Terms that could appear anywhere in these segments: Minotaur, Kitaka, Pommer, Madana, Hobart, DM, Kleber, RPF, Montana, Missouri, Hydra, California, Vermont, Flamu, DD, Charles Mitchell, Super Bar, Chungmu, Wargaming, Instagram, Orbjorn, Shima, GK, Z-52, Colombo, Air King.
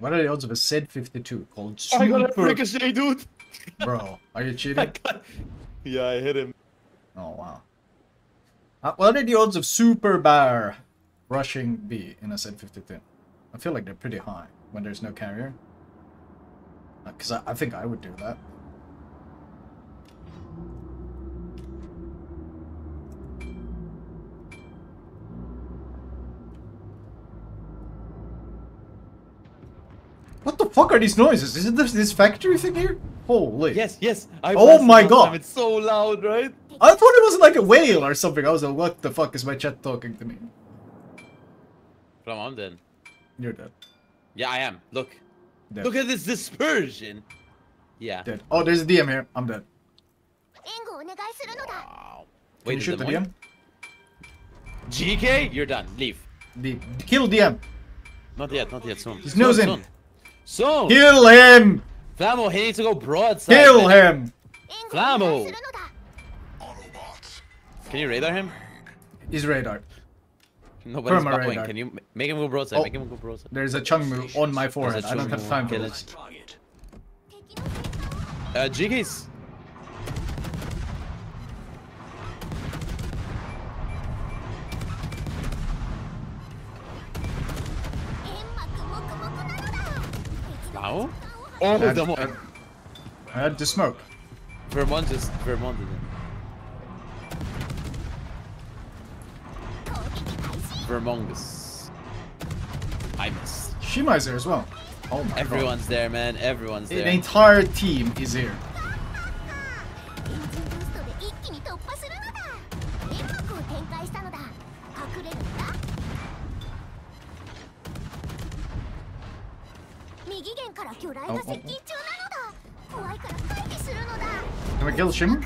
What are the odds of a Z-52 called Super? I got a ricochet, dude! Bro, are you cheating? Yeah, I hit him. Oh, wow. What are the odds of Super Bar rushing B in a Z-52? I feel like they're pretty high when there's no carrier. Because I think I would do that. What the fuck are these noises? Isn't this factory thing here? Holy. Yes, yes. Oh my god. It's so loud, right? I thought it was like a whale or something. I was like, what the fuck is my chat talking to me? Come on then. You're dead. Yeah, I am. Look. Dead. Look at this dispersion. Yeah. Dead. Oh, there's a DM here. I'm dead. Wow. Wait, you shoot the DM? GK, you're done. Leave. Kill DM. Not yet, not yet. Soon. He's nosing. Soon. Soon. Kill him! Flamu, he needs to go broadside. Kill him! Flamu! Can you radar him? He's radar. Nobody's buffering. Can you make him go broadside? Oh, make him go broadside. There's a Chungmu on my forehead. I don't have time for this. GK's. Wow. Oh, I had to smoke. Vermont did it. Vermongus. I missed. Shima is there as well. Oh my Everyone's god. There, man. Everyone's there. The entire team is here. Oh, oh, oh. Can we kill Shima?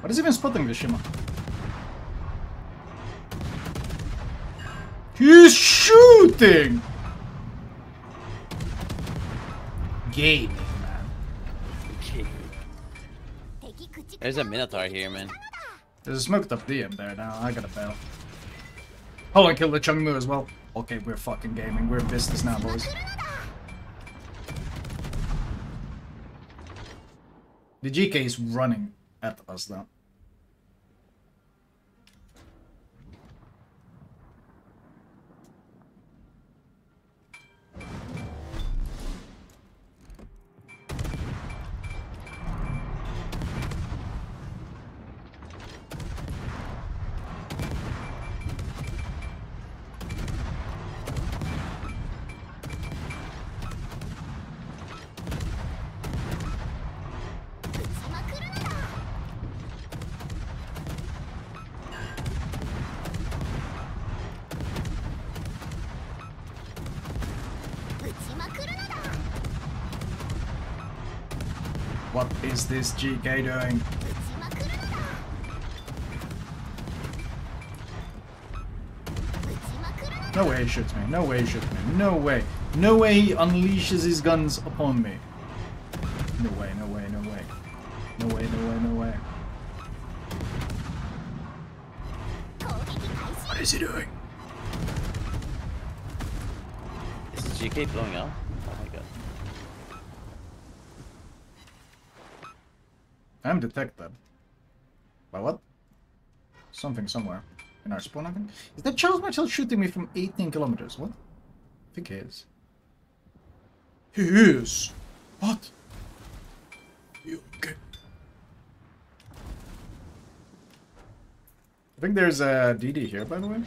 What is even spotting this Shima? He's shooting! Game. There's a Minotaur here, man. There's a smoked up DM there now. I gotta fail. Oh, I killed the Chungmu as well. Okay, we're fucking gaming. We're in business now, boys. The GK is running at us now. What is this GK doing? No way he shoots me. No way he shoots me. No way. No way he unleashes his guns upon me. No way, no way, no way. No way, no way, no way. What is he doing? Is the GK blowing up? I'm detected. By what? Something somewhere. In our spawn, I think. Is that Charles Mitchell shooting me from 18 kilometers? What? I think he is. He is! What? You okay? I think there's a DD here, by the way.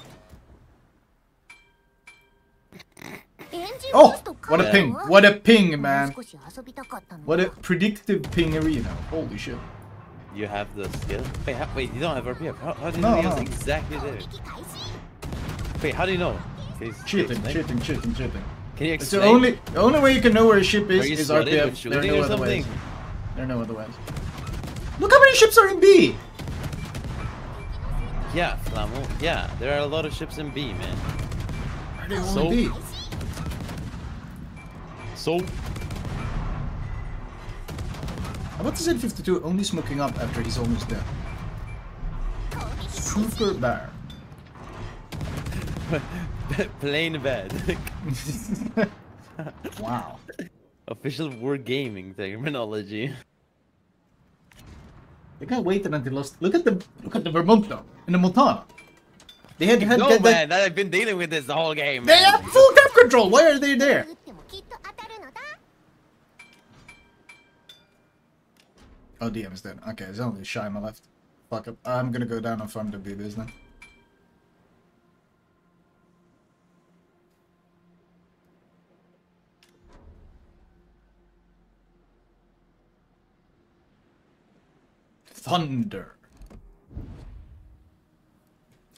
Oh! What a ping! What a ping, man! What a predictive ping arena. Holy shit. You have the skill? Wait, wait, you don't have RPF. How do you know it's exactly there? Wait, how do you know? Cheating, cheating, cheating, cheating. Can you explain? It's the only way you can know where a ship is RPF. There are no other ways. There are no other ways. Look how many ships are in B! Yeah, Flamu. Yeah, there are a lot of ships in B, man. Are they all in B? So How about the Z-52 only smoking up after he's almost dead? Super Bar. Plain bad. Wow. Official wargaming terminology. They can't wait until they lost. Look at the Vermont though, and the Montana. They had no, man, that I've been dealing with this the whole game. They have full map control. Why are they there? Oh, DM is dead. Okay, there's only Shima left. Fuck it. I'm gonna go down and farm the BBs now. Thunder.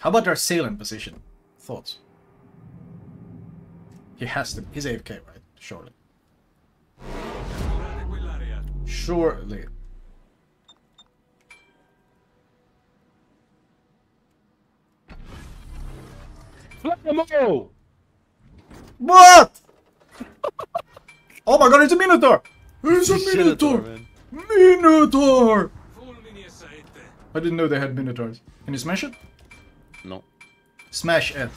How about our sailing position? Thoughts? He has to. He's AFK, right? Surely. Surely. Flamu! What? Oh my god, it's a Minotaur! It's a Minotaur! Minotaur! I didn't know they had Minotaurs. Can you smash it? No. Smash it.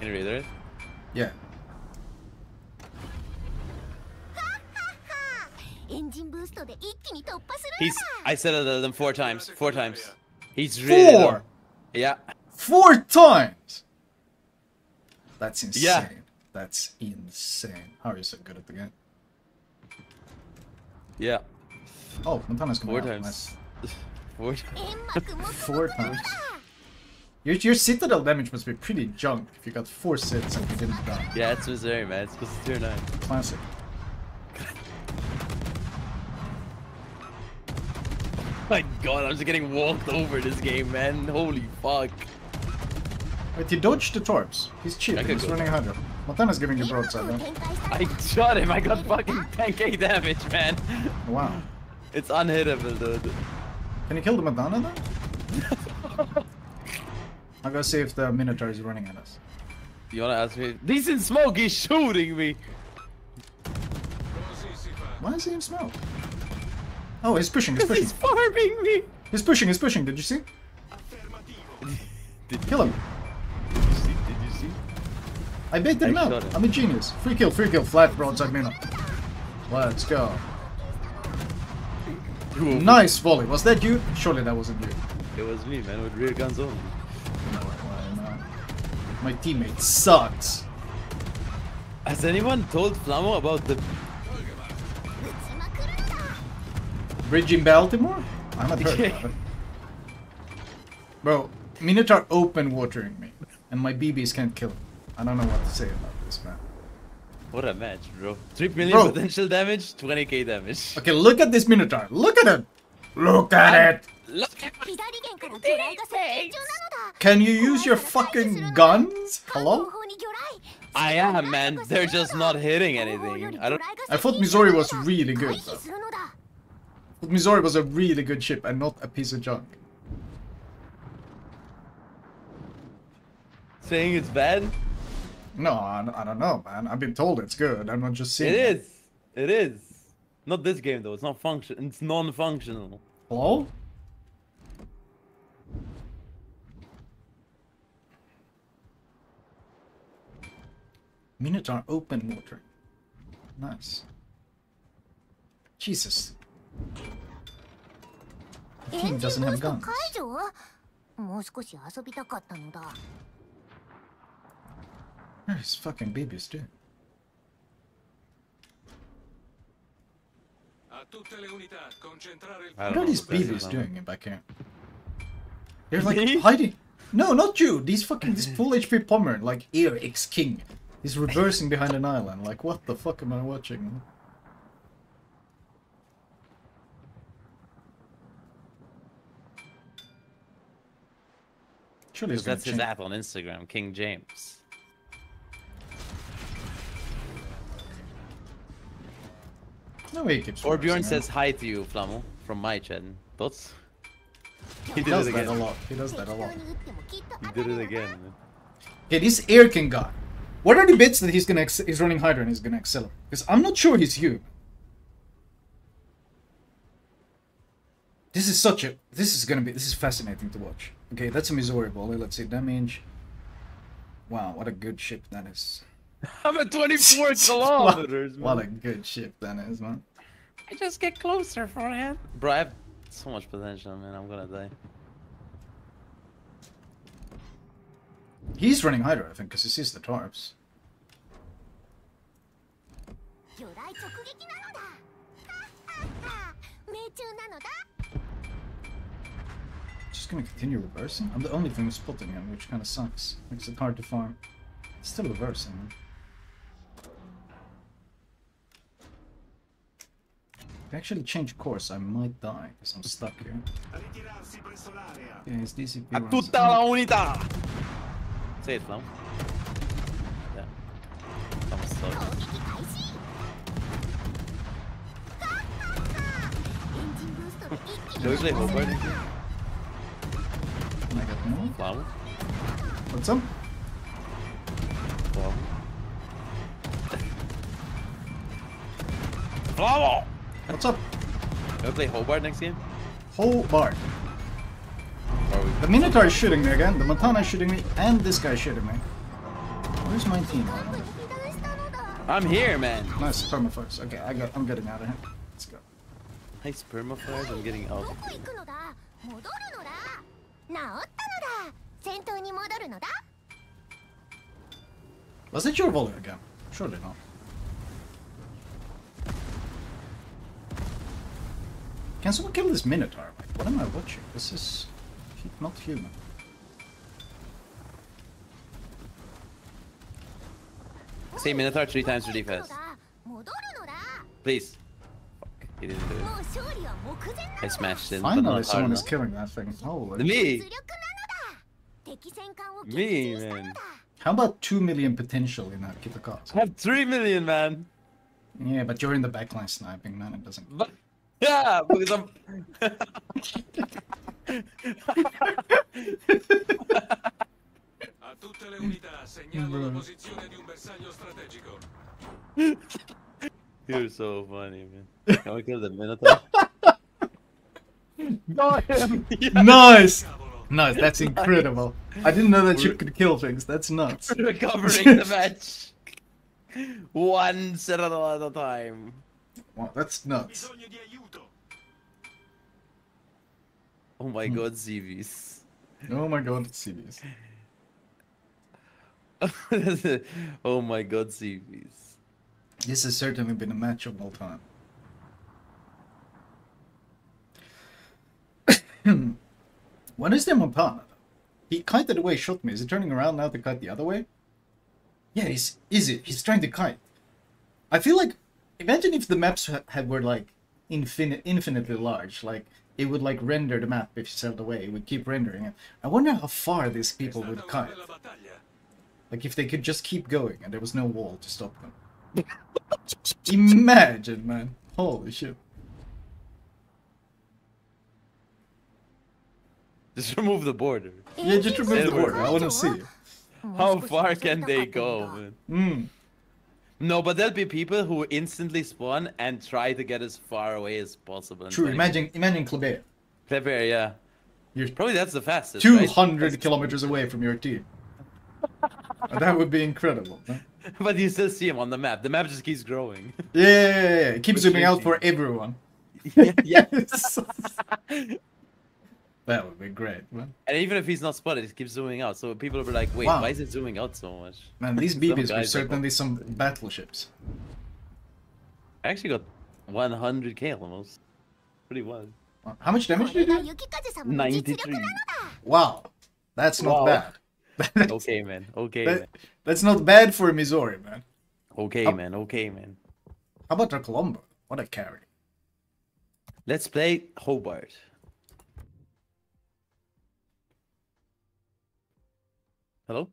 Can you read it? Yeah. I said it to them 4 times. 4 times. He's really. 4? Yeah. 4 times! That's insane. Yeah. That's insane. How are you so good at the game? Yeah. Oh, Montana's coming out. Nice. 4 times. 4 times. Your citadel damage must be pretty junk if you got 4 sets and you didn't die. Yeah, it's Missouri, man. It's supposed to tier 9. Classic. My god, I'm just getting walked over this game, man. Holy fuck. Wait, he dodged the torps. He's cheap. He's running Hydra. Montana's giving you broadside, man. I shot him. I got fucking 10k damage, man. Wow. It's unhittable, dude. Can you kill the Madana though? I'm gonna see if the Minotaur is running at us. You wanna ask me? He's in smoke, he's shooting me! Why is he in smoke? Oh, he's pushing, he's pushing. He's farming me! He's pushing, he's pushing, did you see? Did kill him. Did you see? I baited him out. I'm a genius. Free kill, flat broadside Mino. Let's go. Nice volley. Was that you? Surely that wasn't you. It was me, man, with rear guns only. No. My teammate sucks. Has anyone told Flamu about the bridge in Baltimore? I haven't heard about it. Bro, Minotaur open watering me, and my BBs can't kill him. I don't know what to say about this, man. What a match, bro. 3 million bro. Potential damage, 20k damage. Okay, look at this Minotaur. Look at him. Look at it. Look at it. Can you use your fucking guns? Hello? I am, man. They're just not hitting anything. I thought Missouri was really good, though. But Missouri was a really good ship and not a piece of junk. Saying it's bad? No, I don't know, man. I've been told it's good. I'm not just seeing it. It is. Not this game though. It's not function. It's non-functional. Hello? Minotaur open water. Nice. Jesus. The team doesn't have guns. Where's fucking babies, dude? What are these babies doing in back here? They're like hiding. No, not you. These fucking this full HP Pommer, like Air King, is reversing behind an island. Like, what the fuck am I watching? Surely that's his app on Instagram, King James. No way he keeps Orbjorn says hi to you, Flamu, from my chat. Thoughts? He does that a lot. He does that a lot. He did it again. Man. Okay, this Air King guy. What are the bits that he's running Hydra and he's gonna accelerate? Because I'm not sure he's you. This is such a... This is fascinating to watch. Okay, that's a Missouri volley. Let's see, damage. Wow, what a good ship that is. I'm at 24 kilometers, man. What a good ship that is, man. I just get closer for him. Bro, I have so much potential, man. I'm gonna die. He's running Hydra, I think, because he sees the tarps. Just gonna continue reversing? I'm the only thing spotting him, which kind of sucks. Makes it hard to farm. It's still reversing, man. If I actually change course, I might die, because I'm stuck here. Yeah, his DCP A tutta la unità! Say it, Flam. Yeah. I'm stuck. Do we play Hobart? I got more. Flamu. What's up? Flamu. Flamu! What's up? Do we play Hobart next game? Hobart. The Minotaur is shooting me again, the Montana is shooting me, and this guy is shooting me. Where's my team? I'm here, man. Nice, permafrost. Okay, I'm getting out of here. Let's go. Nice permafrost, I'm getting out of here. Was it your volley again? Surely not. Can someone kill this Minotaur? Like, what am I watching? This is not human. Say Minotaur 3 times really fast. Please. He didn't do it. I smashed it. Finally, someone is killing that thing. Holy me! Me, man. How about 2 million potential in that Kitaka? I have 3 million, man. Yeah, but you're in the backline sniping, man. It doesn't. But, yeah, because I'm. You're so funny, man. Can we kill the Minotaur? Got him! Yeah. Nice! Nice, that's incredible. I didn't know that you could kill things, that's nuts. Recovering the match. 1 second at a time. Wow, that's nuts. Oh my god, CVs. Oh my god, CVs. Oh my god, CVs. This has certainly been a match of all time. When is the Montana? He kited away, shot me. Is he turning around now to kite the other way? Yeah, he's trying to kite. I feel like, imagine if the maps were like infinitely large, like it would like render the map if you sailed away. It would keep rendering it. I wonder how far these people would kite. Like if they could just keep going and there was no wall to stop them. Imagine, man. Holy shit. Just remove the border. Yeah, just remove the border. I want to see it. How far can they go, man? No, but there'll be people who instantly spawn and try to get as far away as possible. True, imagine Kleber. Kleber, yeah. You're probably that's the fastest. 200 right? kilometers away from your team. That would be incredible, man. But you still see him on the map. The map just keeps growing. Yeah. It keeps zooming out for everyone. Yes. That would be great, man. And even if he's not spotted, it keeps zooming out. So people will be like, wait, wow, why is it zooming out so much? Man, these BBs were certainly some battleships. I actually got 100k almost. Pretty well. How much damage did you do? 93. Wow. That's not bad. Okay, man. Okay, man. That's not bad for Missouri, man. Okay, man. Okay, man. How about our Colombo? What a carry. Let's play Hobart. Hello?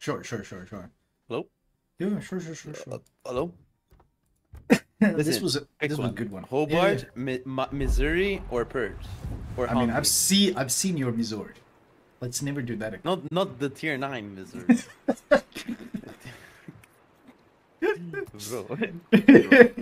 Sure. Hello? Yeah, sure. Hello? this was a good one. Hobart, yeah. Missouri, or Perth? Or I mean, I've seen your Missouri. Let's never do that again. Not the tier 9 Missouri. Bro.